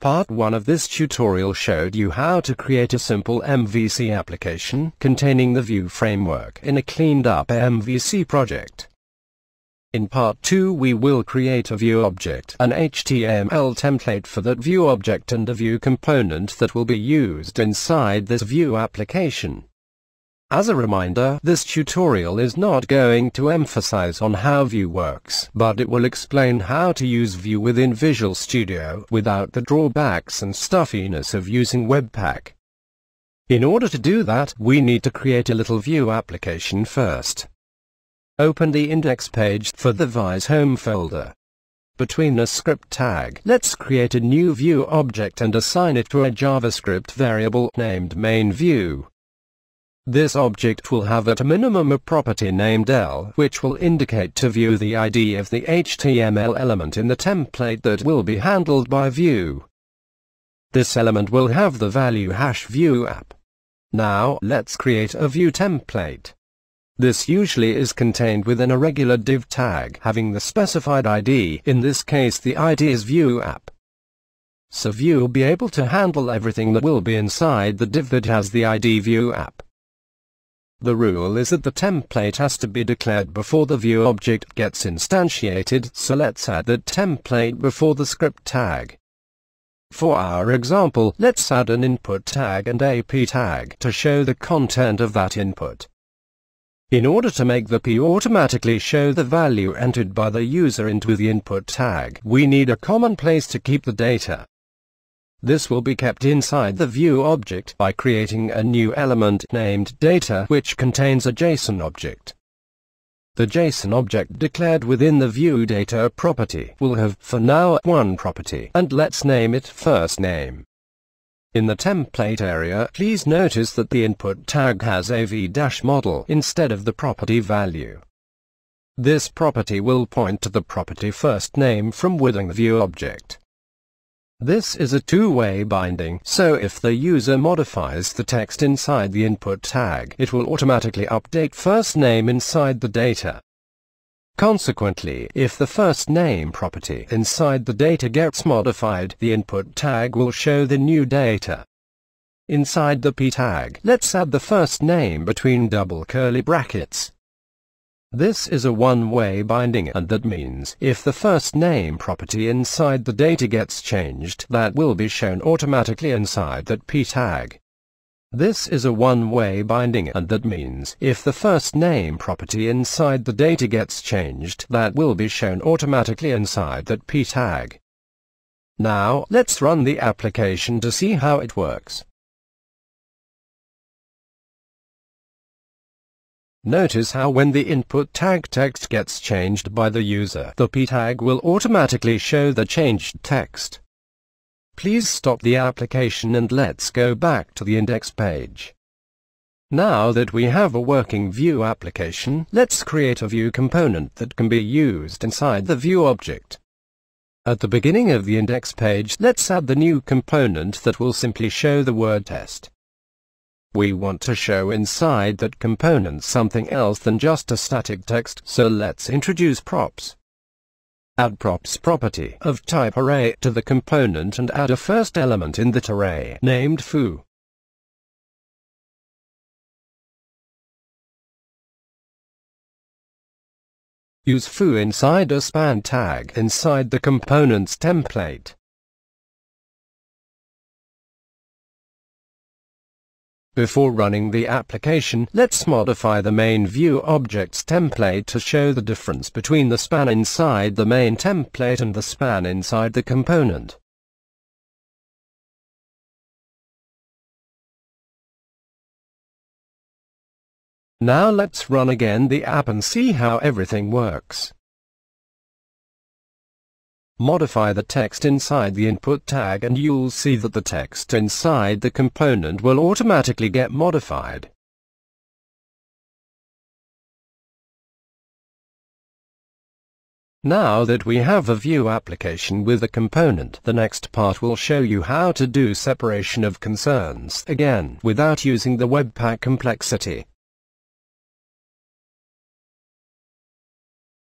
Part 1 of this tutorial showed you how to create a simple MVC application containing the Vue framework in a cleaned up MVC project. In Part 2 we will create a Vue object, an HTML template for that Vue object and a Vue component that will be used inside this Vue application. As a reminder, this tutorial is not going to emphasize on how Vue works, but it will explain how to use Vue within Visual Studio without the drawbacks and stuffiness of using Webpack. In order to do that, we need to create a little Vue application first. Open the index page for the Vue's home folder. Between a script tag, let's create a new Vue object and assign it to a JavaScript variable named main_Vue. This object will have at a minimum a property named L, which will indicate to Vue the ID of the HTML element in the template that will be handled by Vue. This element will have the value #VueApp. Now, let's create a Vue template. This usually is contained within a regular div tag having the specified ID, in this case the ID is VueApp. So Vue will be able to handle everything that will be inside the div that has the ID VueApp. The rule is that the template has to be declared before the Vue object gets instantiated, so let's add that template before the script tag. For our example, let's add an input tag and a p tag to show the content of that input. In order to make the p automatically show the value entered by the user into the input tag, we need a common place to keep the data. This will be kept inside the Vue object by creating a new element named data which contains a JSON object. The JSON object declared within the Vue data property will have for now one property, and let's name it first name. In the template area, please notice that the input tag has a v-model instead of the property value. This property will point to the property first name from within the Vue object. This is a two-way binding, so if the user modifies the text inside the input tag, it will automatically update first name inside the data. Consequently, if the first name property inside the data gets modified, the input tag will show the new data. Inside the p tag, let's add the first name between double curly brackets. This is a one-way binding, and that means if the first name property inside the data gets changed, that will be shown automatically inside that p tag. This is a one-way binding, and that means if the first name property inside the data gets changed, that will be shown automatically inside that p tag. Now, let's run the application to see how it works. Notice how when the input tag text gets changed by the user, the p tag will automatically show the changed text. Please stop the application and let's go back to the index page. Now that we have a working Vue application, let's create a Vue component that can be used inside the Vue object. At the beginning of the index page, let's add the new component that will simply show the word test. We want to show inside that component something else than just a static text, so let's introduce props. Add props property of type array to the component and add a first element in that array named foo. Use foo inside a span tag inside the component's template. Before running the application, let's modify the main Vue object's template to show the difference between the span inside the main template and the span inside the component. Now let's run again the app and see how everything works. Modify the text inside the input tag and you'll see that the text inside the component will automatically get modified. Now that we have a Vue application with a component, the next part will show you how to do separation of concerns, again, without using the Webpack complexity.